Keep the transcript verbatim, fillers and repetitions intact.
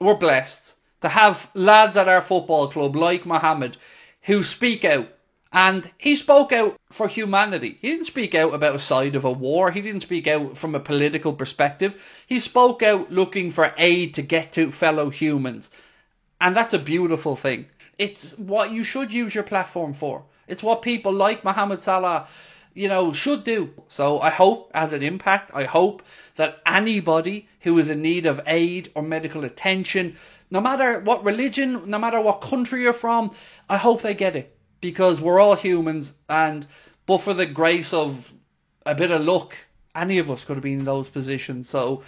we're blessed to have lads at our football club like Mohamed who speak out. And he spoke out for humanity. He didn't speak out about a side of a war. He didn't speak out from a political perspective. He spoke out looking for aid to get to fellow humans. And that's a beautiful thing. It's what you should use your platform for. It's what people like Mohamed Salah, you know, should do. So I hope, as an impact, I hope that anybody who is in need of aid or medical attention, no matter what religion, no matter what country you're from, I hope they get it. Because we're all humans, and but for the grace of a bit of luck, any of us could have been in those positions. So